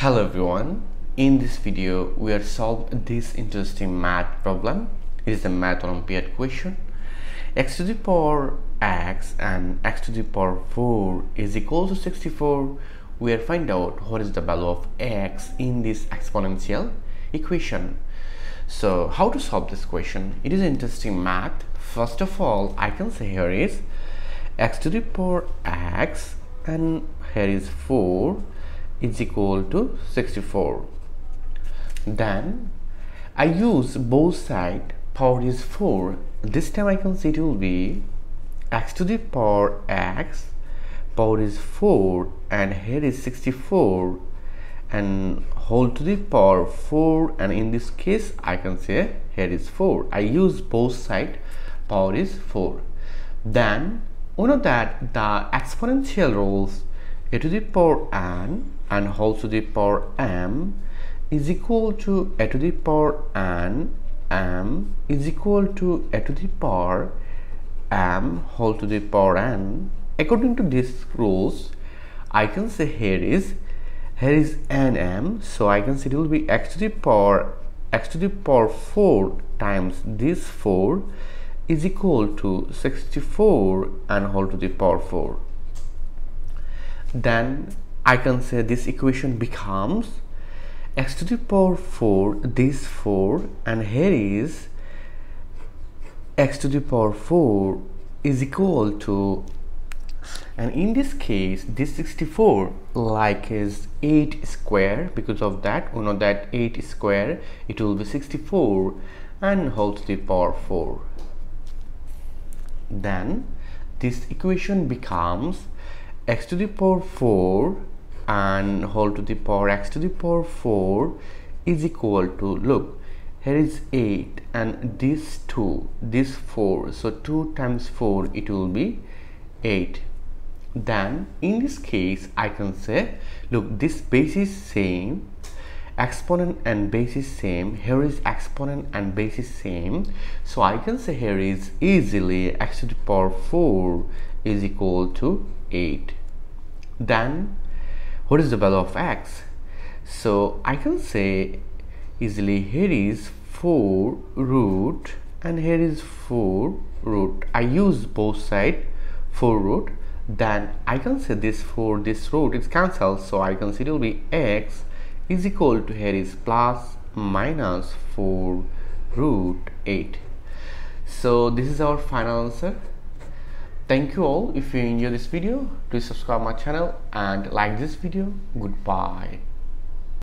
Hello everyone, in this video we are solving this interesting math problem. It is a math Olympiad question. X to the power x and x to the power 4 is equal to 64. We are find out what is the value of x in this exponential equation. So how to solve this question? It is interesting math. First of all, I can say here is x to the power x and here is 4 is equal to 64. Then I use both side, power is 4. This time I can say it will be x to the power x, power is 4 and here is 64 and whole to the power 4, and in this case I can say here is 4. I use both side, power is 4. Then we know that the exponential rules a to the power n and whole to the power m is equal to a to the power n, m is equal to a to the power m whole to the power n. According to these rules, I can say here is n m, so I can say it will be x to the power 4 times this 4 is equal to 64 and whole to the power 4. Then I can say this equation becomes x to the power 4, this 4, and here is x to the power 4 is equal to, and in this case this 64 like is 8 square. Because of that we know that 8 square it will be 64 and whole to the power 4. Then this equation becomes x to the power 4 and whole to the power x to the power 4 is equal to, look, here is 8 and this 2, this 4, so 2 times 4 it will be 8. Then in this case I can say, look, this base is same, exponent and base is same, here is exponent and base is same, so I can say here is easily x to the power 4 is equal to 8. Then what is the value of x? So I can say easily here is 4 root and here is 4 root. I use both side 4 root. Then I can say this 4, this root is cancelled, so I can say it will be x is equal to here is plus minus 4 root 8. So this is our final answer. Thank you all. If you enjoy this video, please subscribe my channel and like this video. Goodbye.